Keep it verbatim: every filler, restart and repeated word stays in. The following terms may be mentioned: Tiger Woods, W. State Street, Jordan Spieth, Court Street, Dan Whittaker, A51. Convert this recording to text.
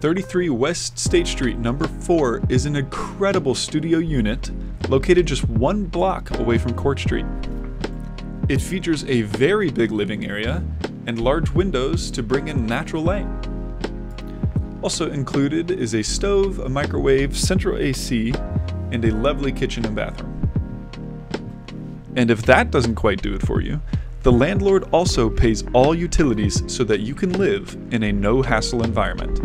thirty-three West State Street number four is an incredible studio unit located just one block away from Court Street. It features a very big living area and large windows to bring in natural light. Also included is a stove, a microwave, central A C, and a lovely kitchen and bathroom. And if that doesn't quite do it for you, the landlord also pays all utilities so that you can live in a no-hassle environment.